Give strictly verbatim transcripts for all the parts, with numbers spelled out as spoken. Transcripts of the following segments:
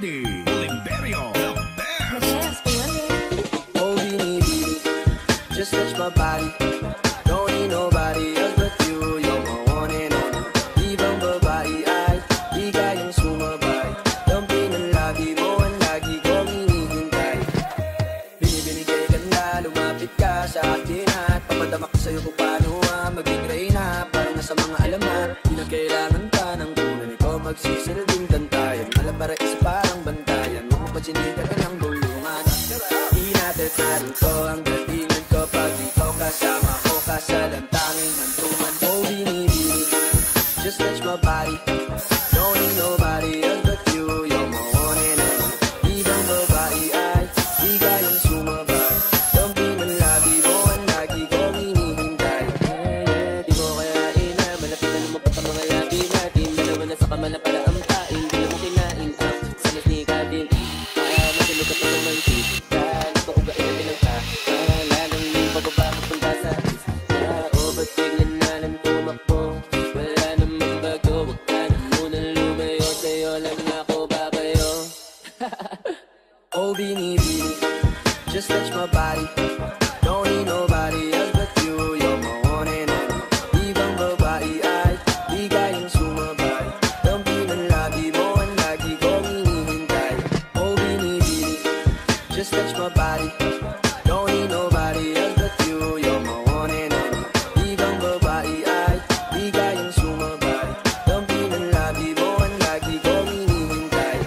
Randy, el Imperio, the best. Holding me deep, just touch my body. Don't need nobody else but you. You're my one and only. Even my body, I, I got you so much. Dumping and lagi, going lagi, going in tight. Binibinigay ka na, lumapit ka sa akin at papadama ko sa'yo kung paano ha, maging reyna. Parang nasa mga alamat, di na kailangan pa ng tunay ko magsisilbing dantayan. Alam para isa parang bantayan, mga pagsinita ka ng gulungan. Inatetaro ko ang gatingan ko pag dito kasama ko kasalang tanging hantuman. Oh, binibili, just touch my body. Don't need nobody else but you. You're my one and only. Ibang babae ay di kayang sumabay. Dumping ang labi mo ang lagi kong hinihintay. Di mo kaya ina, malapit na lumabot ang mga labi natin. Dalawa na sa kama na pala ang pain, di na mo kinain up. Salas ni ka din, kaya matulog ka pang romantik. Dahil ko ugain na pinagkakan, lalang may pagkaba magpunta sa isa. O ba't tignan na lang tumakbo, wala namang bago. Wag ka na munang lumayo, sa'yo lang ako ba kayo? Oh, binibili, just touch my body. Don't need nobody else but you. You're my one and only. Ibang babae ay di kayang sumabay. Dumping ang labi mo ang lagi kong hinihintay. Oh, binibili, just touch my body. Don't need nobody else but you. You're my one and only. Ibang babae ay di kayang sumabay. Dumping ang labi mo ang lagi kong hinihintay.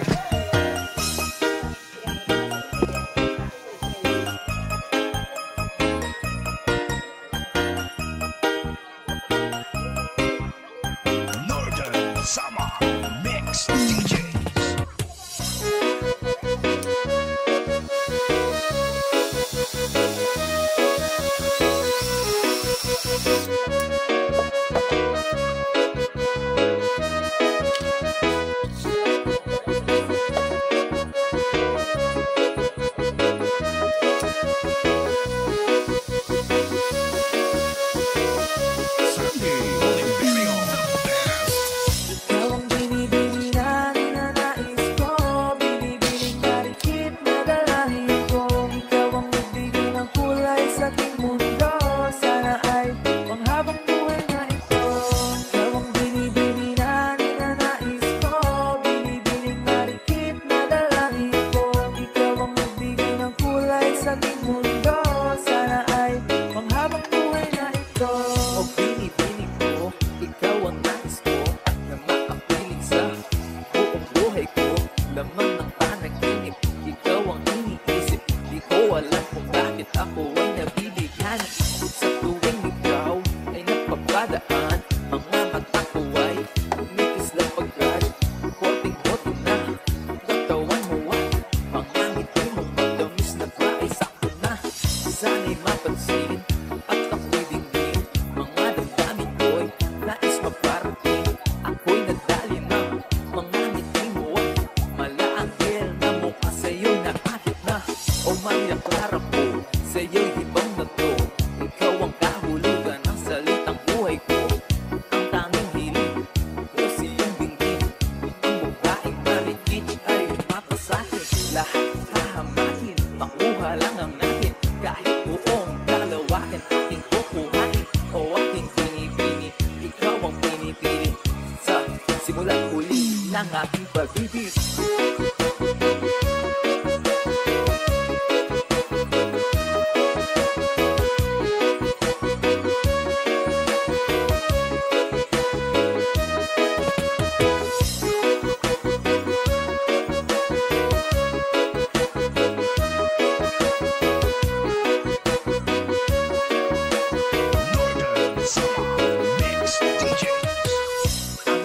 Northern Summer Mix D Js. Ang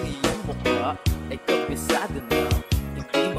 iyong mukha ay kabisado na, hindi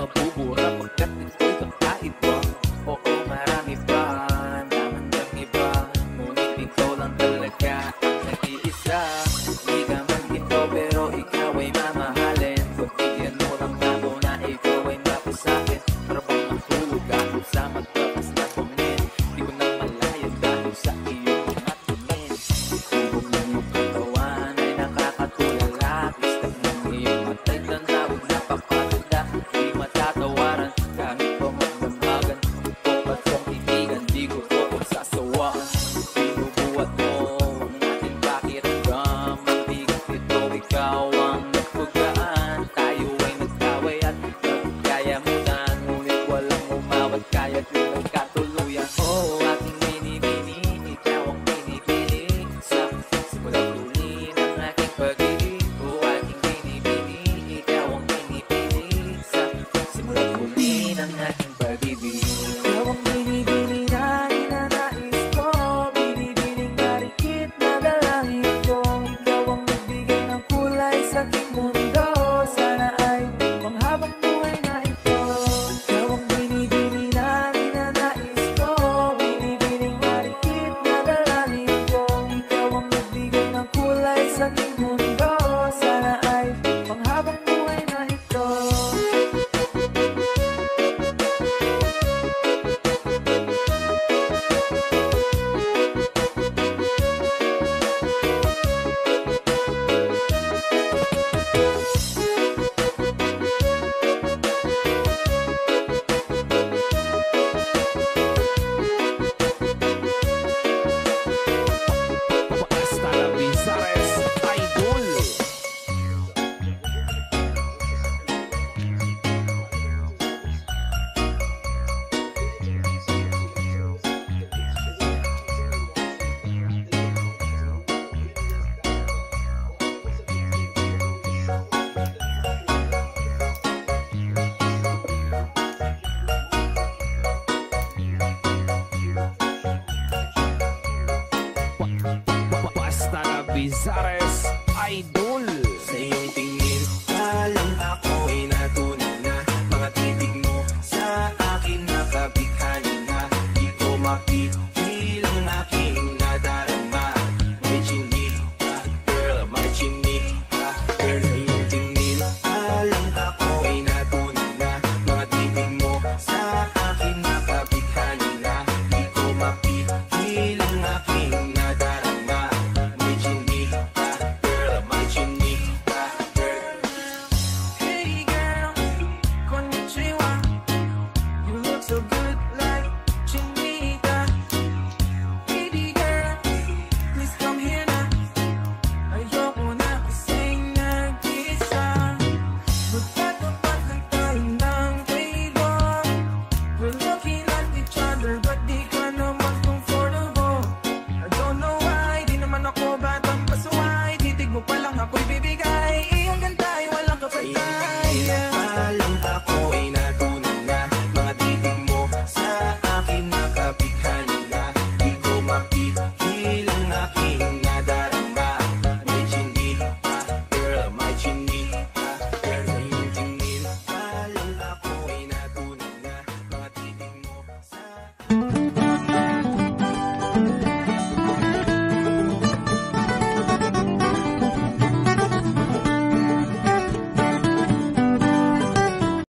avisar.